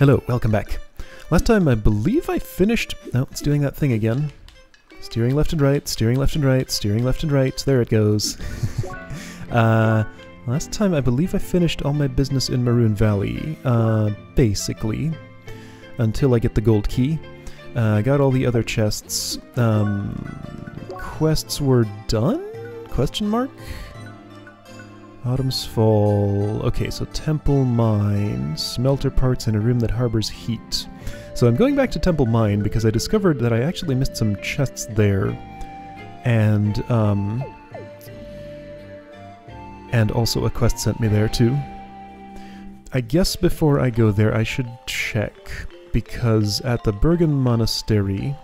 Hello, welcome back. Last time I believe I finished... No, it's doing that thing again. Steering left and right, steering left and right, steering left and right. There it goes. Last time I believe I finished all my business in Maroon Valley. Basically. Until I get the gold key. I got all the other chests. Quests were done? Question mark? Autumn's Fall. Okay, so Temple Mine, smelter parts in a room that harbors heat. So I'm going back to Temple Mine because I discovered that I actually missed some chests there. And also a quest sent me there too. I guess before I go there I should check, because at the Bergen Monastery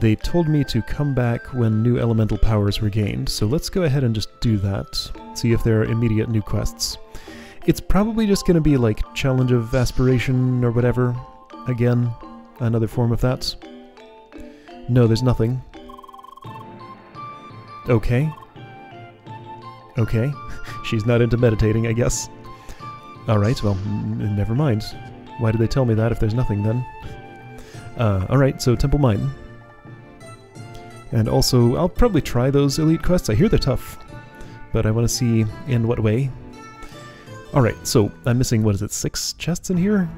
they told me to come back when new elemental powers were gained, so let's go ahead and just do that. See if there are immediate new quests. It's probably just going to be like Challenge of Aspiration or whatever. Again, another form of that. No, there's nothing. Okay. Okay. She's not into meditating, I guess. Alright, well, never mind. Why did they tell me that if there's nothing then? Alright, so Temple Mine. And also, I'll probably try those elite quests. I hear they're tough, but I want to see in what way. Alright, so I'm missing, what is it, 6 chests in here?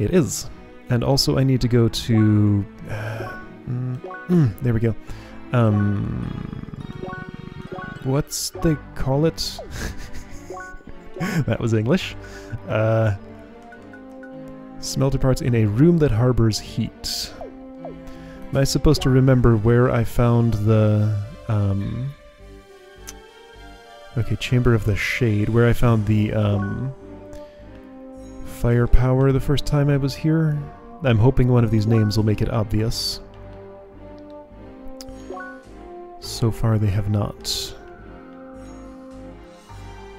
It is. And also I need to go to... there we go. What's they call it? That was English. Smelter parts in a room that harbors heat. Am I supposed to remember where I found the... Okay, Chamber of the Shade, where I found the firepower the first time I was here. I'm hoping one of these names will make it obvious. So far they have not.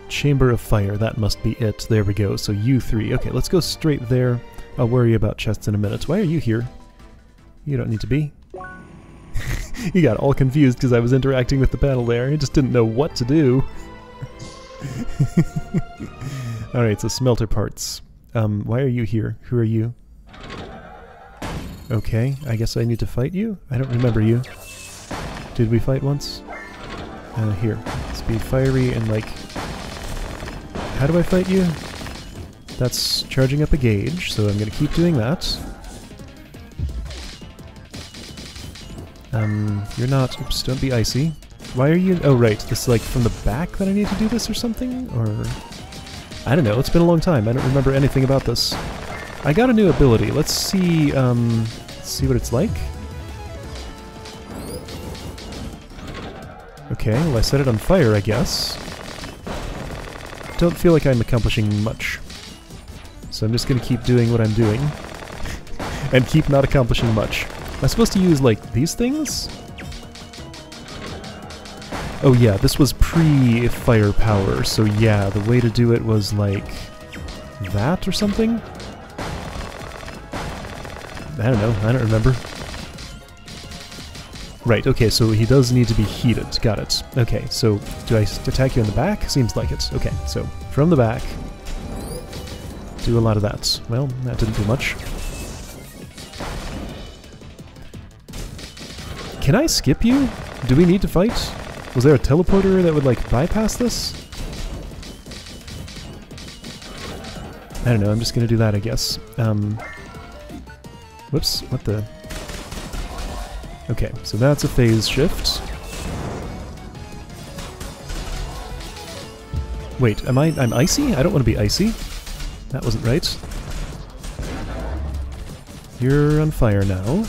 Chamber of Fire, that must be it. There we go, so U3. Okay, let's go straight there. I'll worry about chests in a minute. Why are you here? You don't need to be. You got all confused because I was interacting with the panel there. I just didn't know what to do. Alright, so smelter parts. Why are you here? Who are you? Okay, I guess I need to fight you? I don't remember you. Did we fight once? Here. Let's be fiery and like... How do I fight you? That's charging up a gauge, so I'm gonna keep doing that. You're not... Oops, don't be icy. Why are you... Oh, right. This is, like, from the back that I need to do this or something? Or... I don't know. It's been a long time. I don't remember anything about this. I got a new ability. Let's see, see what it's like. Okay, well, I set it on fire, I guess. Don't feel like I'm accomplishing much. So I'm just gonna keep doing what I'm doing. And keep not accomplishing much. Am I supposed to use, like, these things? Oh yeah, this was pre-firepower, so yeah, the way to do it was, like, that or something? I don't know, I don't remember. Right, okay, so he does need to be heated, got it. Okay, so do I attack you in the back? Seems like it. Okay, so from the back, do a lot of that. Well, that didn't do much. Can I skip you? Do we need to fight? Was there a teleporter that would, like, bypass this? I don't know, I'm just gonna do that, I guess. Whoops, what the... Okay, so that's a phase shift. Wait, I'm icy? I don't want to be icy. That wasn't right. You're on fire now.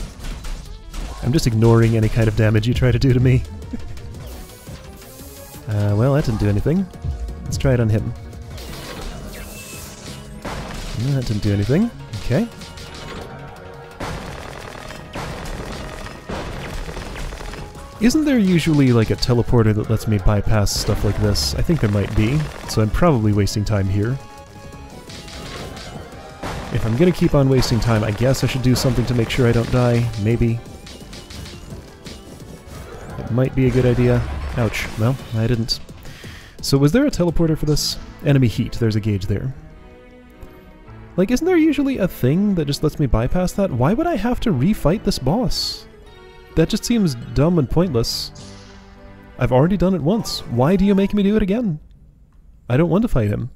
I'm just ignoring any kind of damage you try to do to me. Well, that didn't do anything. Let's try it on him. No, that didn't do anything. Okay. Isn't there usually, like, a teleporter that lets me bypass stuff like this? I think there might be, so I'm probably wasting time here. If I'm gonna keep on wasting time, I guess I should do something to make sure I don't die. Maybe. Might be a good idea. Ouch. Well, I didn't. So was there a teleporter for this? Enemy heat. There's a gauge there. Like, isn't there usually a thing that just lets me bypass that? Why would I have to refight this boss? That just seems dumb and pointless. I've already done it once. Why do you make me do it again? I don't want to fight him.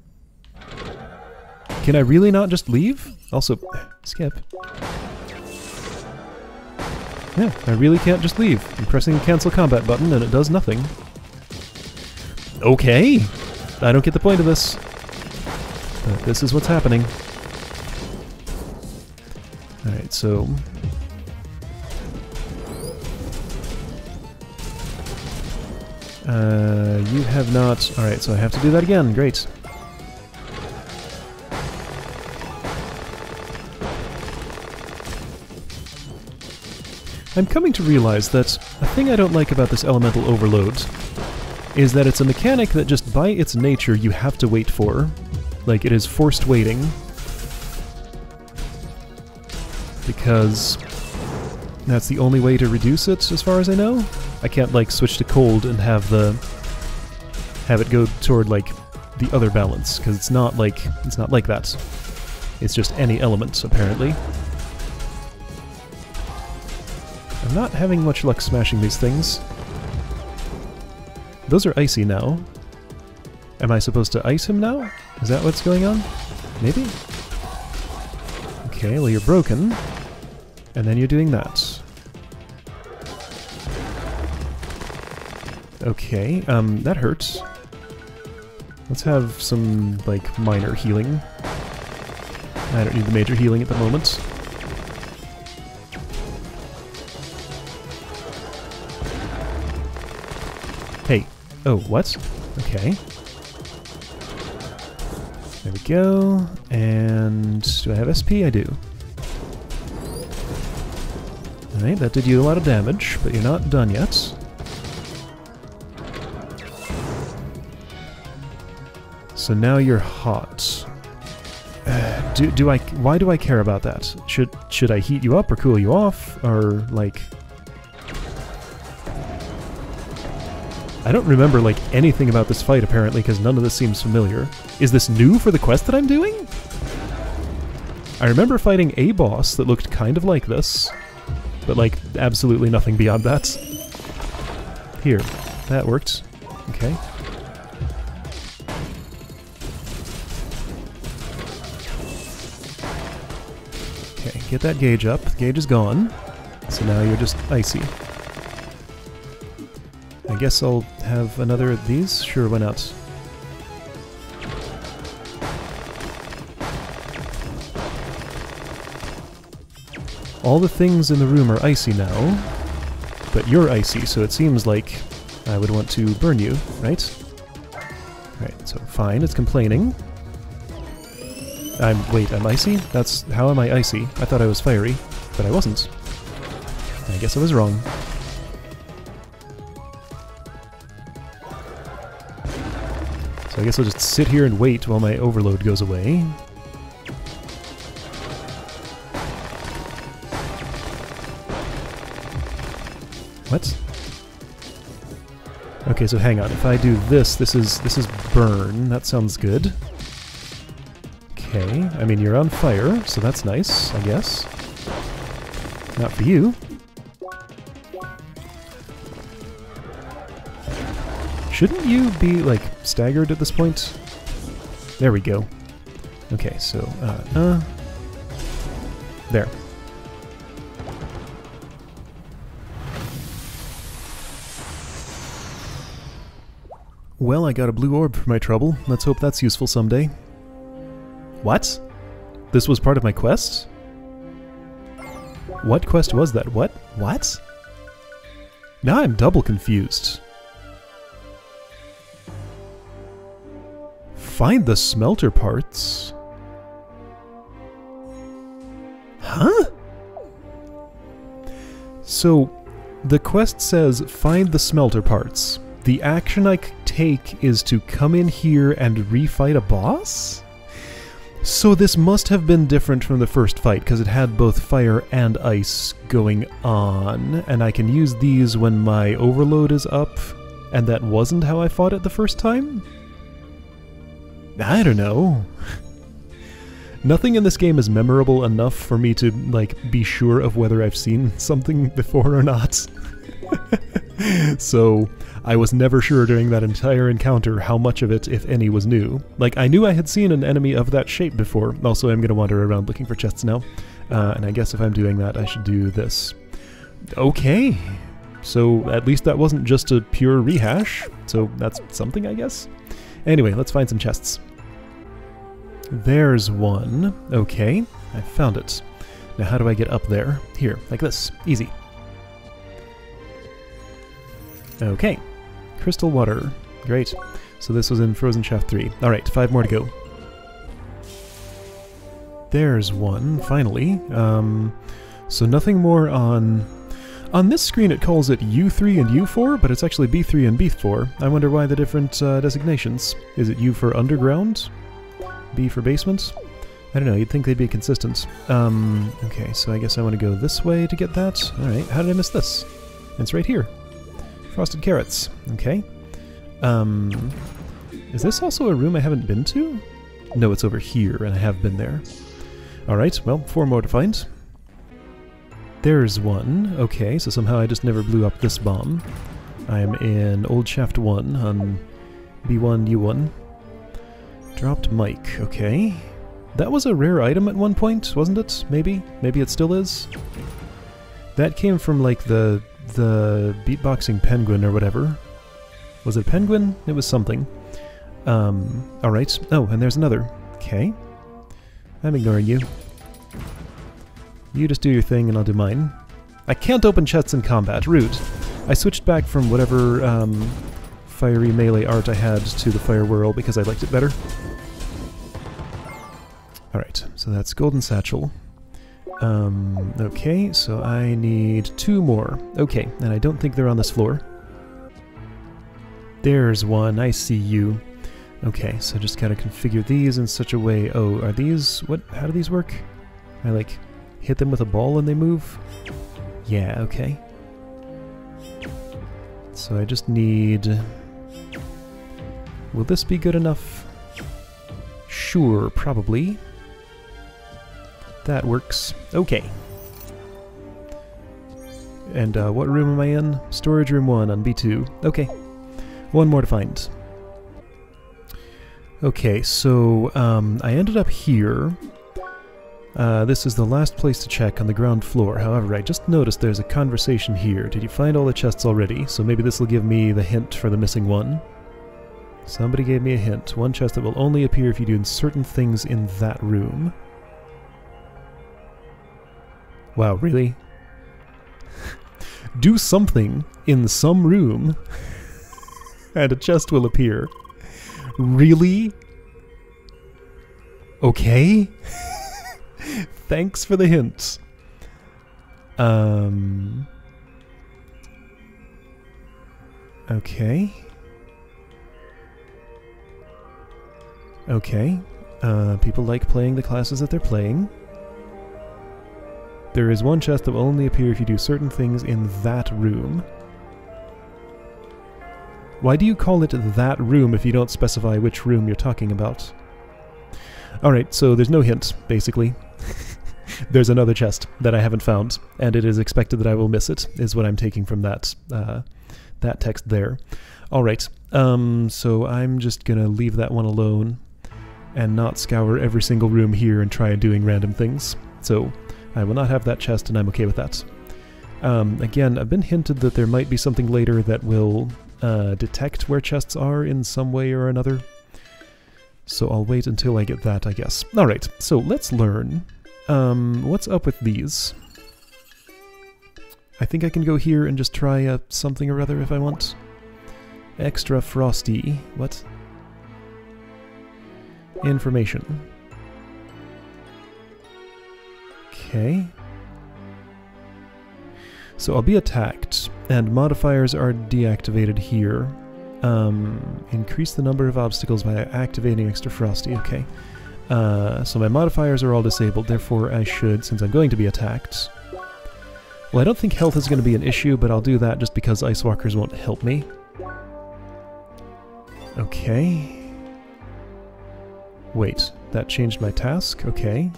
Can I really not just leave? Also, skip. Yeah, I really can't just leave. I'm pressing the cancel combat button and it does nothing. Okay! I don't get the point of this. But this is what's happening. Alright, so... you have not... Alright, so I have to do that again. Great. I'm coming to realize that a thing I don't like about this elemental overload is that it's a mechanic that just by its nature you have to wait for. Like, it is forced waiting. Because that's the only way to reduce it, as far as I know. I can't, like, switch to cold and have it go toward, like, the other balance, because it's not like that. It's just any element, apparently. I'm not having much luck smashing these things. Those are icy now. Am I supposed to ice him now? Is that what's going on? Maybe? Okay, well you're broken. And then you're doing that. Okay, that hurts. Let's have some, like, minor healing. I don't need the major healing at the moment. Hey. Oh, what? Okay. There we go. And do I have SP? I do. Alright, that did you a lot of damage, but you're not done yet. So now you're hot. Why do I care about that? Should I heat you up or cool you off? Or, like... I don't remember, like, anything about this fight, apparently, because none of this seems familiar. Is this new for the quest that I'm doing? I remember fighting a boss that looked kind of like this, but, like, absolutely nothing beyond that. Here. That worked. Okay. Okay, get that gauge up. The gauge is gone. So now you're just icy. I guess I'll have another of these? Sure, why not? All the things in the room are icy now, but you're icy, so it seems like I would want to burn you, right? Alright, so fine, it's complaining. Wait, I'm icy? That's... how am I icy? I thought I was fiery, but I wasn't. I guess I was wrong. So I guess I'll just sit here and wait while my overload goes away. What? Okay, so hang on. If I do this, this is burn. That sounds good. Okay. I mean, you're on fire, so that's nice, I guess. Not for you. Shouldn't you be, like, staggered at this point? There we go. Okay, so, there. Well, I got a blue orb for my trouble. Let's hope that's useful someday. What? This was part of my quest? What quest was that? What? What? Now I'm double confused. Find the smelter parts. Huh? So, the quest says, find the smelter parts. The action I take is to come in here and refight a boss? So this must have been different from the first fight, because it had both fire and ice going on, and I can use these when my overload is up, and that wasn't how I fought it the first time? I don't know. Nothing in this game is memorable enough for me to, like, be sure of whether I've seen something before or not. So I was never sure during that entire encounter how much of it, if any, was new. Like, I knew I had seen an enemy of that shape before. Also, I'm going to wander around looking for chests now. And I guess if I'm doing that, I should do this. Okay. So at least that wasn't just a pure rehash. So that's something, I guess. Anyway, let's find some chests. There's one. Okay, I found it. Now how do I get up there? Here, like this. Easy. Okay. Crystal water. Great. So this was in Frozen Shaft 3. Alright, 5 more to go. There's one, finally. So nothing more on... On this screen it calls it U3 and U4, but it's actually B3 and B4. I wonder why the different designations. Is it U for underground? B for basement? I don't know, you'd think they'd be consistent. Okay, so I guess I want to go this way to get that. Alright, how did I miss this? It's right here. Frosted carrots. Okay. Is this also a room I haven't been to? No, it's over here, and I have been there. Alright, well, 4 more to find. There's one. Okay, so somehow I just never blew up this bomb. I am in Old Shaft 1 on B1, U1. Dropped mic, okay. That was a rare item at one point, wasn't it? Maybe? Maybe it still is? That came from, like, the beatboxing penguin or whatever. Was it penguin? It was something. Alright. Oh, and there's another. Okay. I'm ignoring you. You just do your thing and I'll do mine. I can't open chests in combat. Rude. I switched back from whatever fiery melee art I had to the fire whirl because I liked it better. Alright, so that's Golden Satchel. Okay, so I need 2 more. Okay, and I don't think they're on this floor. There's one, I see you. Okay, so just gotta configure these in such a way... Oh, are these... what? How do these work? I, like, hit them with a ball and they move? Yeah, okay. So I just need... Will this be good enough? Sure, probably. That works. Okay. And what room am I in? Storage room 1 on B2. Okay. 1 more to find. Okay, so I ended up here. This is the last place to check on the ground floor. However, I just noticed there's a conversation here. Did you find all the chests already? So maybe this will give me the hint for the missing one. Somebody gave me a hint. One chest that will only appear if you do certain things in that room. Wow, really? Do something in some room and a chest will appear. Really? Okay? Thanks for the hints. Okay. Okay. People like playing the classes that they're playing. There is one chest that will only appear if you do certain things in that room. Why do you call it that room if you don't specify which room you're talking about? Alright, so there's no hint, basically. There's another chest that I haven't found, and it is expected that I will miss it, is what I'm taking from that, that text there. Alright, so I'm just gonna leave that one alone and not scour every single room here and try doing random things. So... I will not have that chest, and I'm okay with that. Again, I've been hinted that there might be something later that will detect where chests are in some way or another. So I'll wait until I get that, I guess. Alright, so let's learn. What's up with these? I think I can go here and just try something or other if I want. Extra frosty. What? Information. Okay. So I'll be attacked, and modifiers are deactivated here. Increase the number of obstacles by activating extra frosty, okay. So my modifiers are all disabled, therefore I should, since I'm going to be attacked... Well, I don't think health is going to be an issue, but I'll do that just because ice walkers won't help me. Okay. Wait, That changed my task, okay.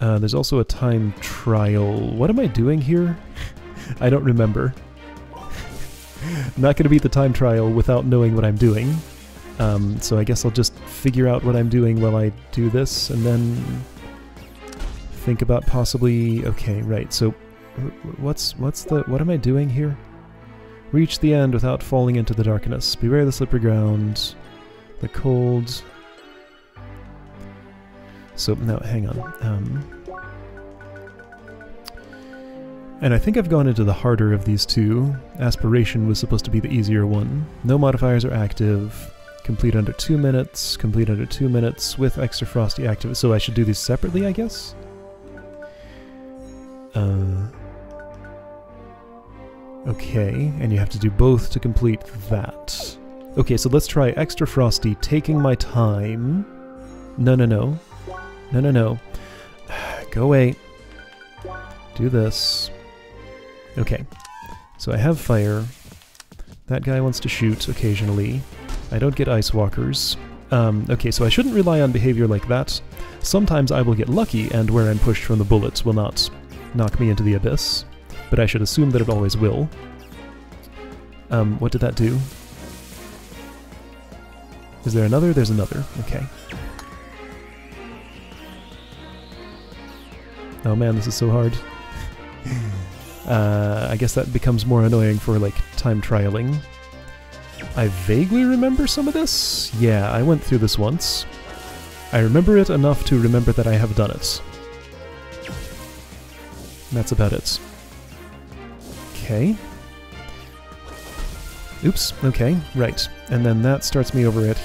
There's also a time trial. What am I doing here? I don't remember. I'm not going to beat the time trial without knowing what I'm doing. So I guess I'll just figure out what I'm doing while I do this, and then think about possibly... Okay, right, so what am I doing here? Reach the end without falling into the darkness. Beware the slippery ground, the cold... So, now, hang on. And I think I've gone into the harder of these two. Aspiration was supposed to be the easier one. No modifiers are active. Complete under 2 minutes. Complete under 2 minutes with extra frosty active. So I should do these separately, I guess? Okay, and you have to do both to complete that. Okay, so let's try extra frosty, taking my time. No, no, no. No, no, no. Go away. Do this. Okay. So I have fire. That guy wants to shoot occasionally. I don't get ice walkers. Okay, so I shouldn't rely on behavior like that. Sometimes I will get lucky, and where I'm pushed from the bullets will not knock me into the abyss. But I should assume that it always will. What did that do? Is there another? There's another. Okay. Oh man, this is so hard. I guess that becomes more annoying for, like, time trialing. I vaguely remember some of this? Yeah, I went through this once. I remember it enough to remember that I have done it. And that's about it. Okay. Oops, okay, right. And then that starts me over it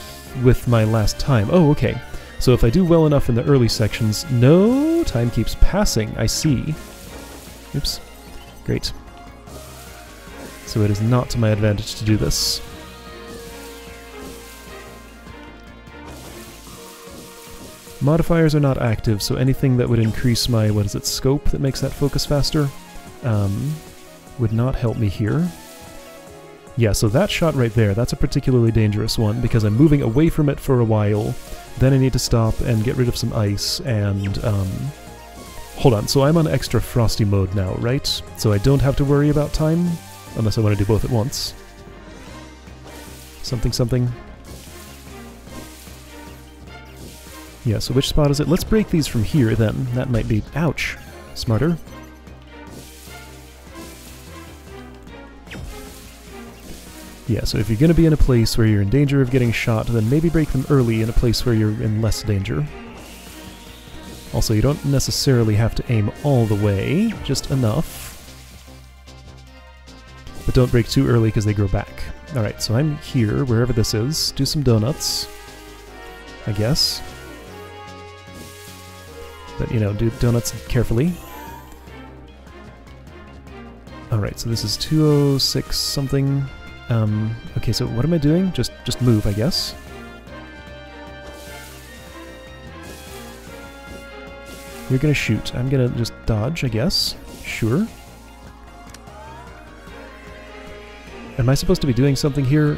with my last time. Oh, okay. So if I do well enough in the early sections... No! Time keeps passing, I see. Oops. Great. So it is not to my advantage to do this. Modifiers are not active, so anything that would increase my, what is it, scope that makes that focus faster, would not help me here. Yeah, so that shot right there, that's a particularly dangerous one, because I'm moving away from it for a while, then I need to stop and get rid of some ice, and, hold on, so I'm on extra frosty mode now, right? So I don't have to worry about time, unless I want to do both at once. Something, something. Yeah, so which spot is it? Let's break these from here, then. That might be... Ouch! Smarter. Yeah, so if you're going to be in a place where you're in danger of getting shot, then maybe break them early in a place where you're in less danger. Also, you don't necessarily have to aim all the way, just enough. But don't break too early because they grow back. Alright, so I'm here, wherever this is. Do some donuts, I guess. But, you know, do donuts carefully. Alright, so this is 206 something. Okay, so what am I doing? Just move, I guess. You're gonna shoot. I'm gonna just dodge, I guess. Sure. Am I supposed to be doing something here?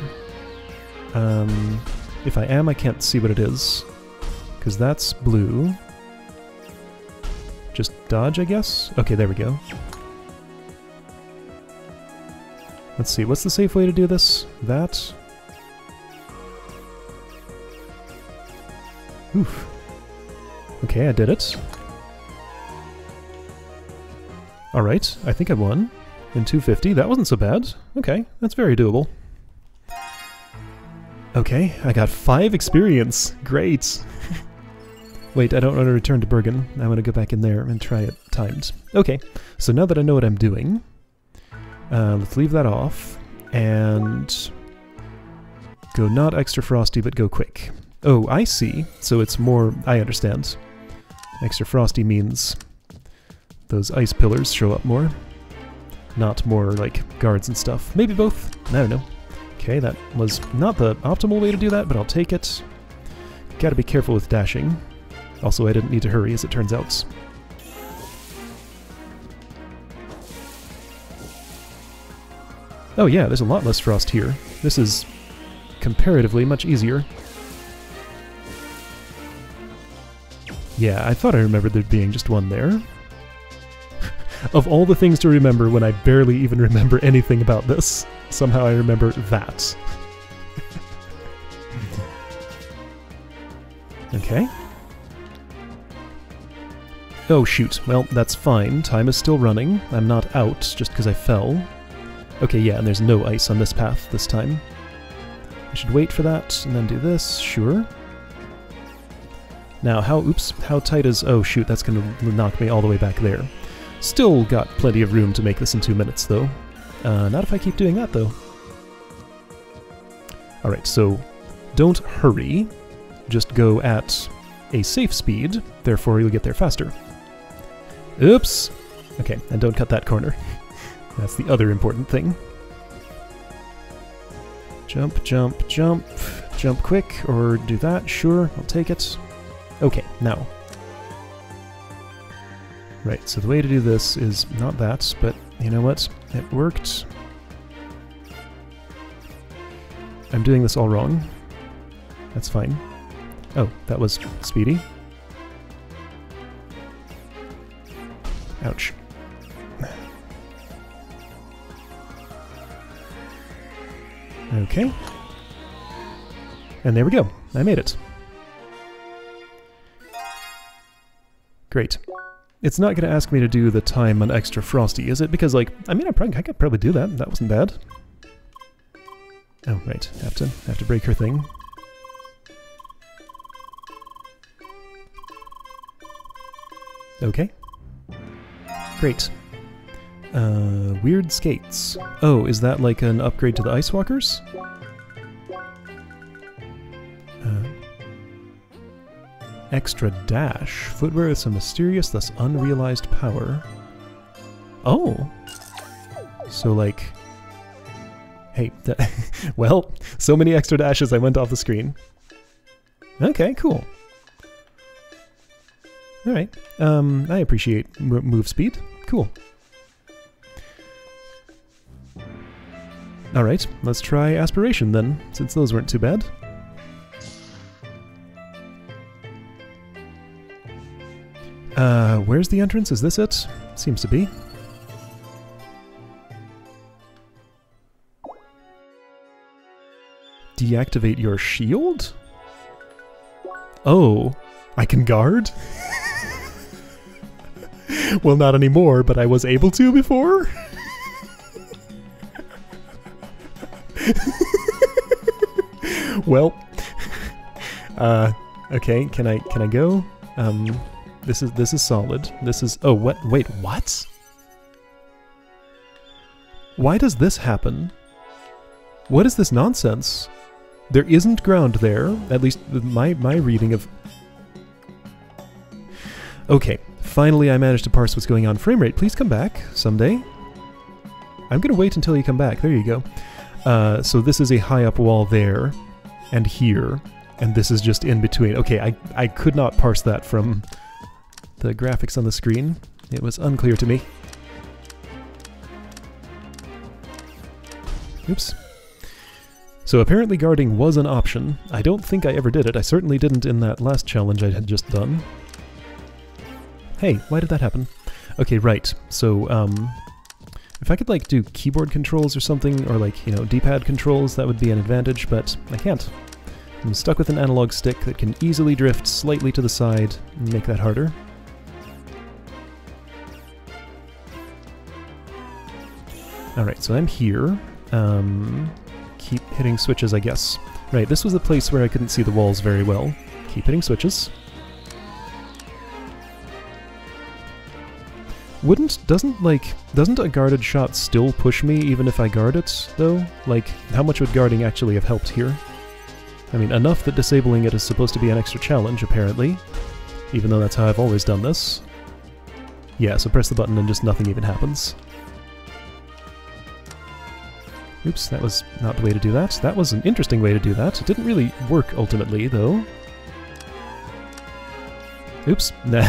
If I am, I can't see what it is. Because that's blue. Just dodge, I guess? Okay, there we go. Let's see, what's the safe way to do this? That? Oof. Okay, I did it. Alright, I think I won. In 250, that wasn't so bad. Okay, that's very doable. Okay, I got 5 experience. Great. Wait, I don't want to return to Bergen. I want to go back in there and try it timed. Okay, so now that I know what I'm doing... let's leave that off, and go not extra frosty, but go quick. Oh, I see. So it's more... I understand. Extra frosty means those ice pillars show up more. Not more, like, guards and stuff. Maybe both? I don't know. Okay, that was not the optimal way to do that, but I'll take it. Gotta be careful with dashing. Also, I didn't need to hurry, as it turns out. Oh yeah, there's a lot less frost here. This is comparatively much easier. Yeah, I thought I remembered there being just one there. Of all the things to remember when I barely even remember anything about this, somehow I remember that. Okay. Oh shoot, well that's fine, time is still running, I'm not out just because I fell. Okay, yeah, and there's no ice on this path this time. I should wait for that, and then do this, sure. Now, how tight is... oh shoot, that's gonna knock me all the way back there. Still got plenty of room to make this in 2 minutes, though. Not if I keep doing that, though. Alright, so don't hurry, just go at a safe speed, therefore you'll get there faster. Oops! Okay, and don't cut that corner. That's the other important thing. Jump, jump, jump. Jump quick, or do that, sure, I'll take it. Okay, now. Right, so the way to do this is not that, but you know what? It worked. I'm doing this all wrong. That's fine. Oh, that was speedy. Ouch. Okay. And there we go. I made it. Great. It's not going to ask me to do the time on Extra Frosty, is it? Because, like, I mean, I could probably do that. That wasn't bad. Oh, right. Have to break her thing. Okay. Great. Weird skates. Oh, is that like an upgrade to the Ice Walkers? Extra dash. Footwear with some mysterious, thus unrealized power. Oh! So like... hey, well, so many extra dashes I went off the screen. Okay, cool. Alright, I appreciate move speed. Cool. Alright, let's try Aspiration then, since those weren't too bad. Where's the entrance? Is this it? Seems to be. Deactivate your shield? Oh, I can guard? Well, not anymore, but I was able to before? Well, okay, can I go? This is solid. This is... oh, what? Wait, what? Why does this happen? What is this nonsense? There isn't ground there, at least my reading of... okay, finally I managed to parse what's going on. Framerate, please come back someday. I'm gonna wait until you come back. There you go. So this is a high up wall there and here, and this is just in between. Okay, I could not parse that from the graphics on the screen. It was unclear to me. Oops. So apparently guarding was an option. I don't think I ever did it. I certainly didn't in that last challenge I had just done. Hey, why did that happen? Okay, right. So, if I could, like, do keyboard controls or something, or, like, you know, D-pad controls, that would be an advantage, but I can't. I'm stuck with an analog stick that can easily drift slightly to the side and make that harder. Alright, so I'm here. Keep hitting switches, I guess. Right, this was the place where I couldn't see the walls very well. Keep hitting switches. Doesn't a guarded shot still push me even if I guard it, though? Like, how much would guarding actually have helped here? I mean, enough that disabling it is supposed to be an extra challenge, apparently. Even though that's how I've always done this. Yeah, so press the button and just nothing even happens. Oops, that was not the way to do that. That was an interesting way to do that. It didn't really work, ultimately, though. Oops. Nah.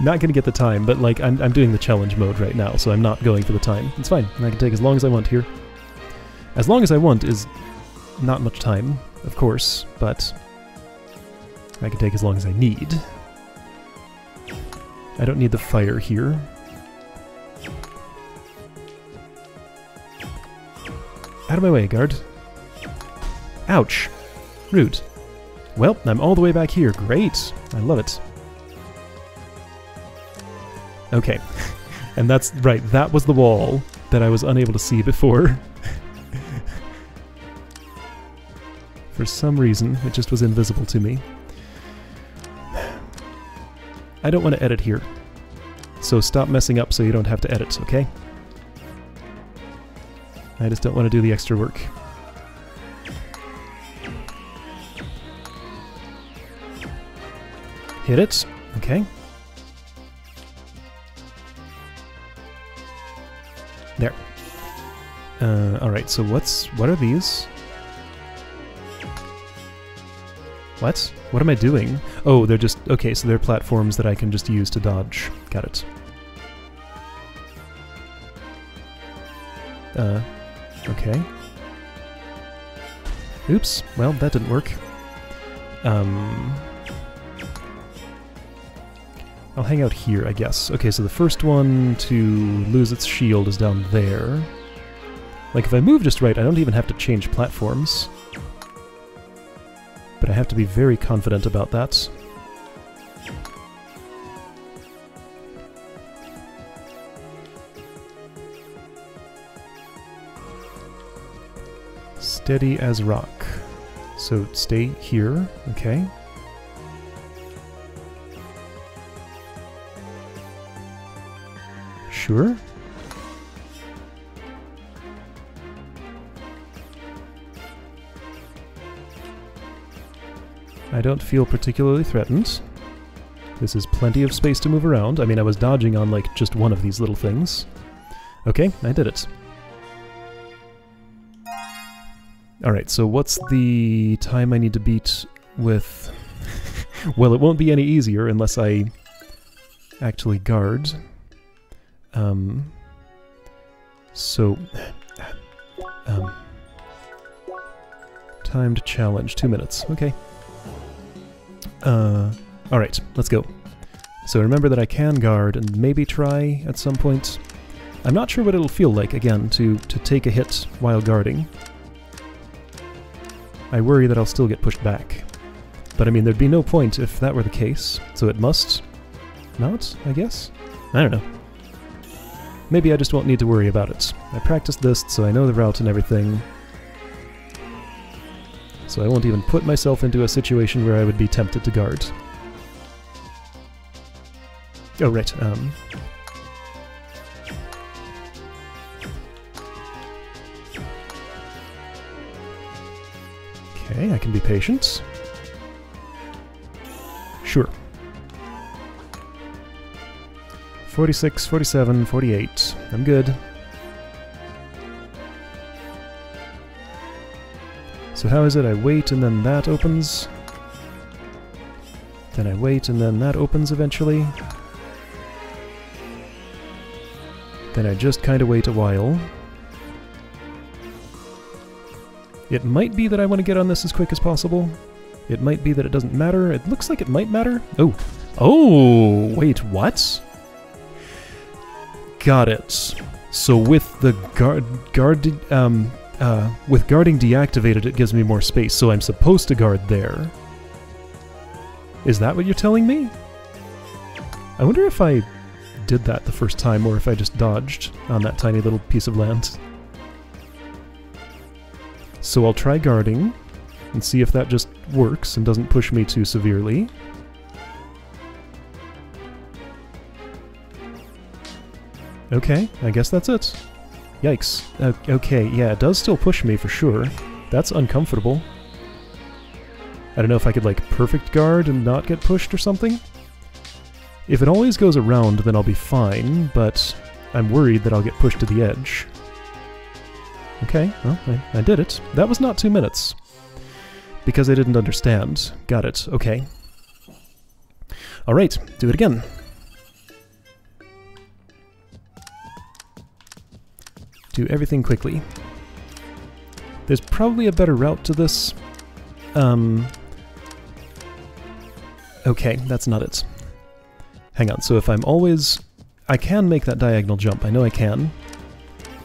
Not gonna get the time, but, like, I'm doing the challenge mode right now, so I'm not going for the time. It's fine. I can take as long as I want here. As long as I want is not much time, of course, but I can take as long as I need. I don't need the fire here. Out of my way, guard. Ouch. Rude. Well, I'm all the way back here. Great. I love it. Okay. And that's right, that was the wall that I was unable to see before. For some reason, it just was invisible to me. I don't want to edit here. So stop messing up so you don't have to edit, okay? I just don't want to do the extra work. Hit it. Okay. There. Alright, so what are these? What? What am I doing? Oh, they're just... Okay, so they're platforms that I can just use to dodge. Got it. Okay. Oops. Well, that didn't work. I'll hang out here, I guess. Okay, so the first one to lose its shield is down there. Like, if I move just right, I don't even have to change platforms. But I have to be very confident about that. Steady as rock. So stay here, okay. Sure. I don't feel particularly threatened. This is plenty of space to move around. I mean, I was dodging on, like, just one of these little things. Okay, I did it. Alright, so what's the time I need to beat with... Well, it won't be any easier unless I actually guard. Timed challenge, 2 minutes, okay. Alright, let's go. So remember that I can guard and maybe try at some point. I'm not sure what it'll feel like, again, to take a hit while guarding. I worry that I'll still get pushed back. But I mean, there'd be no point if that were the case, so it must... not, I guess? I don't know. Maybe I just won't need to worry about it. I practiced this, so I know the route and everything. So I won't even put myself into a situation where I would be tempted to guard. Oh, right, Okay, I can be patient. Sure. 46, 47, 48. I'm good. So how is it? I wait and then that opens. Then I wait and then that opens eventually. Then I just kind of wait a while. It might be that I want to get on this as quick as possible. It might be that it doesn't matter. It looks like it might matter. Oh. Oh! Wait, what? Got it. So with the guarding deactivated, it gives me more space, so I'm supposed to guard there. Is that what you're telling me? I wonder if I did that the first time, or if I just dodged on that tiny little piece of land. So I'll try guarding, and see if that just works and doesn't push me too severely. Okay, I guess that's it. Yikes. Okay, yeah, it does still push me for sure. That's uncomfortable. I don't know if I could, like, perfect guard and not get pushed or something. If it always goes around, then I'll be fine, but I'm worried that I'll get pushed to the edge. Okay, well, I did it. That was not 2 minutes. Because I didn't understand. Got it. Okay. Alright, do it again. Do everything quickly. There's probably a better route to this. Okay, that's not it. Hang on, so if I'm always... I can make that diagonal jump, I know I can.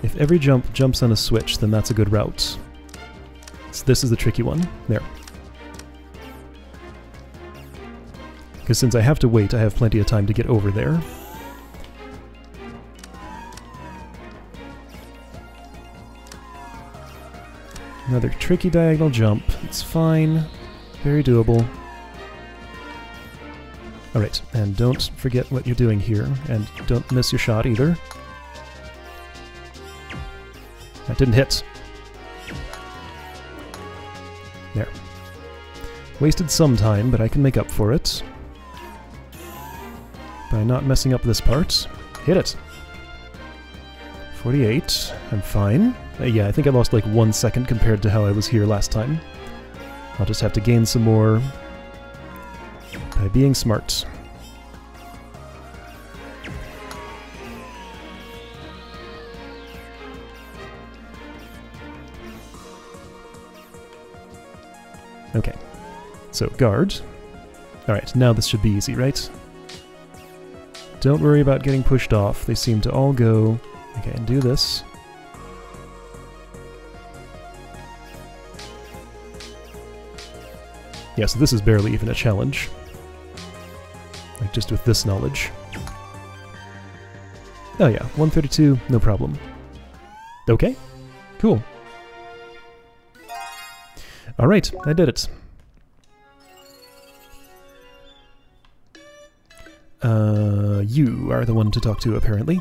If every jump jumps on a switch, then that's a good route. So this is the tricky one. There. Because since I have to wait, I have plenty of time to get over there. Another tricky diagonal jump. It's fine. Very doable. Alright, and don't forget what you're doing here, and don't miss your shot either. That didn't hit. There. Wasted some time, but I can make up for it by not messing up this part. Hit it! 48. I'm fine. Yeah, I think I lost like 1 second compared to how I was here last time. I'll just have to gain some more by being smart. Okay, so guard. Alright, now this should be easy, right? Don't worry about getting pushed off, they seem to all go... Okay, and do this. Yeah, so this is barely even a challenge. Like, just with this knowledge. Oh yeah, 132, no problem. Okay, cool. Alright, I did it. You are the one to talk to, apparently.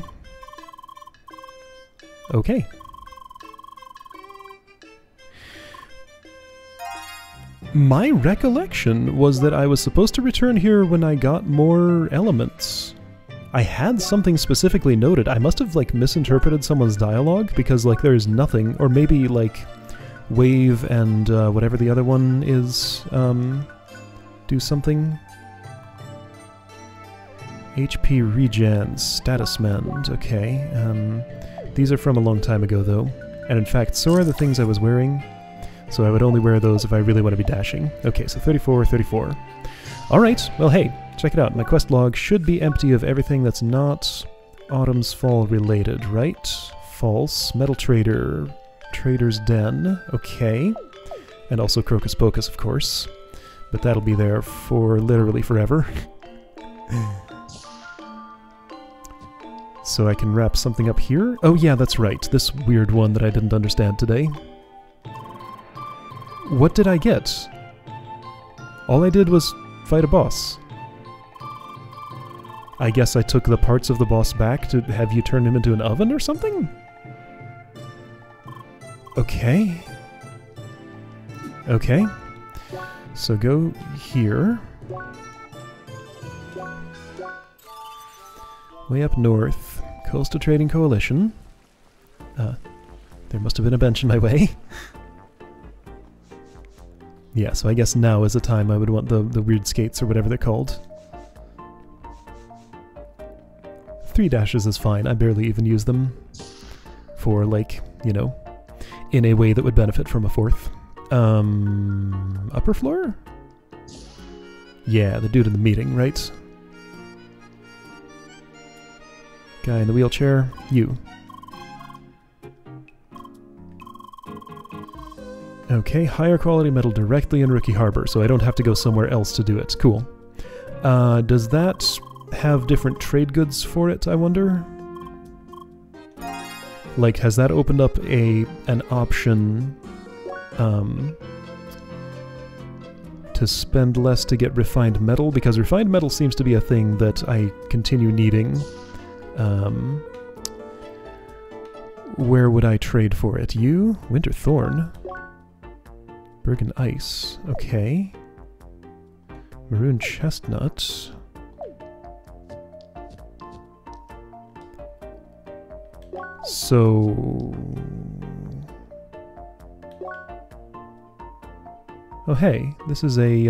Okay. My recollection was that I was supposed to return here when I got more elements. I had something specifically noted. I must have, like, misinterpreted someone's dialogue, because, like, there's nothing, or maybe, like... Wave and whatever the other one is, do something. HP regen, status mend, okay. These are from a long time ago though, and in fact so are the things I was wearing, so I would only wear those if I really want to be dashing. Okay, so 34, 34. Alright, well hey, check it out. My quest log should be empty of everything that's not Autumn's Fall related, right? False. Metal Trader. Trader's Den, okay, and also Crocus Pocus, of course, but that'll be there for literally forever. So I can wrap something up here? Oh yeah, that's right, this weird one that I didn't understand today. What did I get? All I did was fight a boss. I guess I took the parts of the boss back to have you turn him into an oven or something? Okay. Okay. So go here. Way up north. Coastal Trading Coalition. There must have been a bench in my way. Yeah, so I guess now is the time I would want the weird skates or whatever they're called. 3 dashes is fine. I barely even use them for, like, you know, in a way that would benefit from a 4th. Upper floor? Yeah, the dude in the meeting, right? Guy in the wheelchair, you. Okay, higher quality metal directly in Rookie Harbor, so I don't have to go somewhere else to do it. Cool. Does that have different trade goods for it, I wonder? Like, has that opened up an option to spend less to get refined metal? Because refined metal seems to be a thing that I continue needing. Where would I trade for it? You? Winterthorn? Bergen Ice. Okay. Maroon Chestnut. So... Oh hey, this is a,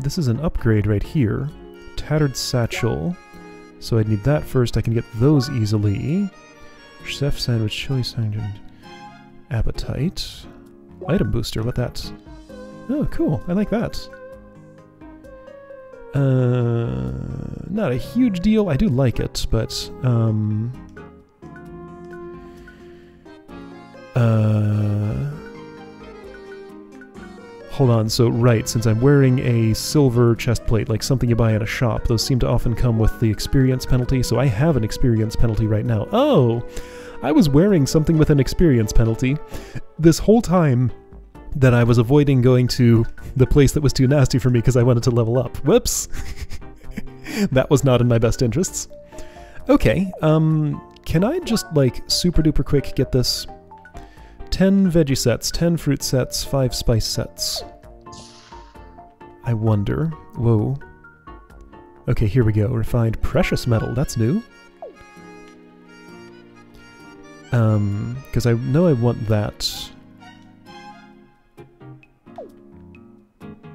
this is an upgrade right here. Tattered Satchel. So I'd need that first, I can get those easily. Chef Sandwich, Chili Sandwich, Appetite. Item Booster, what that? Oh, cool, I like that. Not a huge deal. I do like it, but hold on, so right, since I'm wearing a silver chest plate, like something you buy at a shop, those seem to often come with the experience penalty, so I have an experience penalty right now. Oh! I was wearing something with an experience penalty this whole time that I was avoiding going to the place that was too nasty for me because I wanted to level up. Whoops! That was not in my best interests. Okay, can I just, like, super duper quick get this? 10 veggie sets, 10 fruit sets, 5 spice sets. I wonder. Whoa. Okay, here we go. Refined precious metal. That's new. Because I know I want that.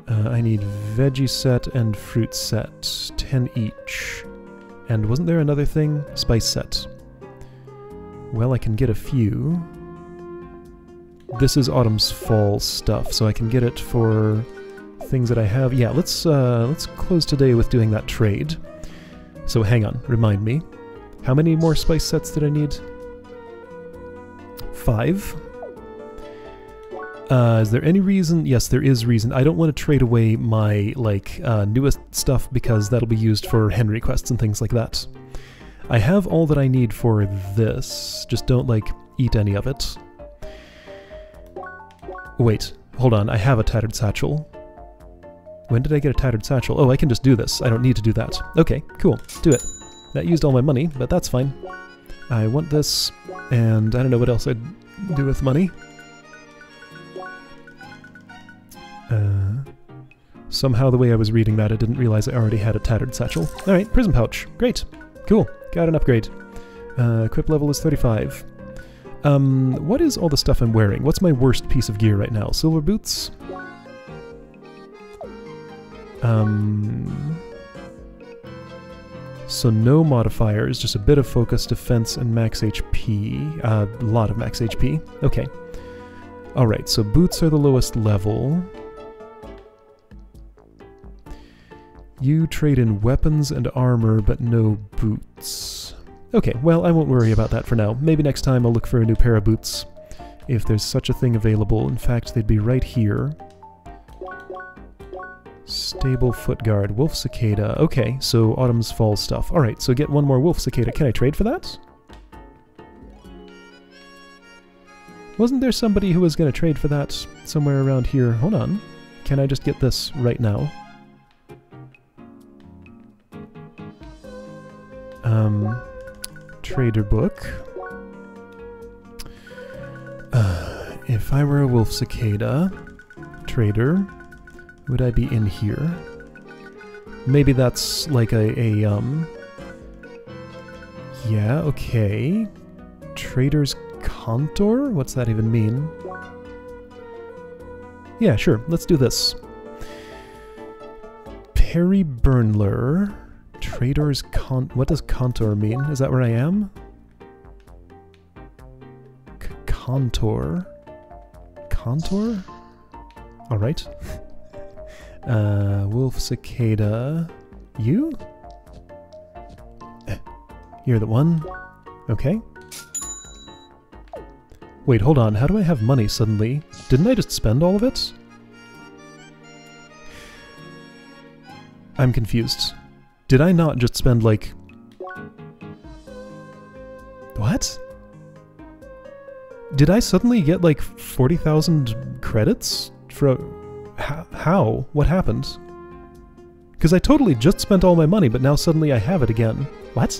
I need veggie set and fruit set. 10 each. And wasn't there another thing? Spice set. Well, I can get a few. This is Autumn's Fall stuff, so I can get it for things that I have. Yeah, let's close today with doing that trade. So hang on, remind me. How many more spice sets did I need? 5. Is there any reason? Yes, there is reason. I don't want to trade away my, like, newest stuff because that'll be used for Henry quests and things like that. I have all that I need for this. Just don't, like, eat any of it. Wait, hold on, I have a tattered satchel. When did I get a tattered satchel? Oh, I can just do this. I don't need to do that. Okay, cool. Do it. That used all my money, but that's fine. I want this, and I don't know what else I'd do with money. Somehow the way I was reading that, I didn't realize I already had a tattered satchel. Alright, prism pouch. Great. Cool. Got an upgrade. Equip level is 35. What is all the stuff I'm wearing? What's my worst piece of gear right now? Silver boots? So no modifiers, just a bit of focus, defense, and max HP. A lot of max HP. Okay. Alright, so boots are the lowest level. You trade in weapons and armor, but no boots. Okay, well, I won't worry about that for now. Maybe next time I'll look for a new pair of boots, if there's such a thing available. In fact, they'd be right here. Stablefoot Guard, Wolf Cicada. Okay, so Autumn's Fall stuff. Alright, so get one more Wolf Cicada. Can I trade for that? Wasn't there somebody who was going to trade for that somewhere around here? Hold on. Can I just get this right now? Trader book. If I were a wolf cicada trader, would I be in here? Maybe that's like a yeah, okay. Trader's contour? What's that even mean? Yeah, sure, let's do this. Perry Burnler. Trader's what does contour mean? Is that where I am? Contour? Contour? Alright. Wolf Cicada. You? You're the one? Okay. Wait, hold on. How do I have money suddenly? Didn't I just spend all of it? I'm confused. Did I not just spend, like... What? Did I suddenly get, like, 40,000 credits? For... How? What happened? Because I totally just spent all my money, but now suddenly I have it again. What?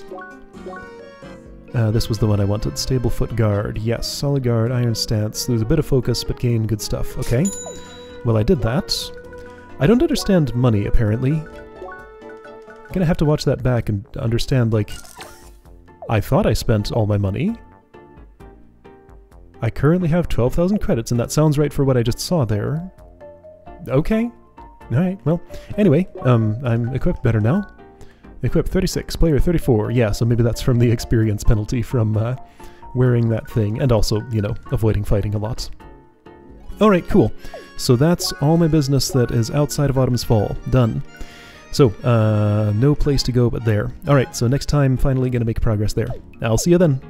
This was the one I wanted. Stablefoot Guard. Yes, solid guard, iron stance. Lose a bit of focus, but gain good stuff. Okay. Well, I did that. I don't understand money, apparently. Gonna have to watch that back and understand, like, I thought I spent all my money. I currently have 12,000 credits, and that sounds right for what I just saw there. Okay. Alright, well, anyway, I'm equipped better now. Equipped 36, player 34. Yeah, so maybe that's from the experience penalty from wearing that thing, and also, you know, avoiding fighting a lot. Alright, cool. So that's all my business that is outside of Autumn's Fall. Done. So, no place to go but there. Alright, so next time, finally gonna make progress there. I'll see you then.